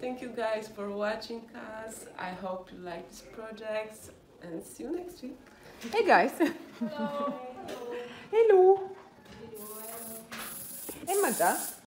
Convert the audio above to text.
Thank you guys for watching us. I hope you like this project and see you next week. Hey guys. Hello. Hello. Hey Mata.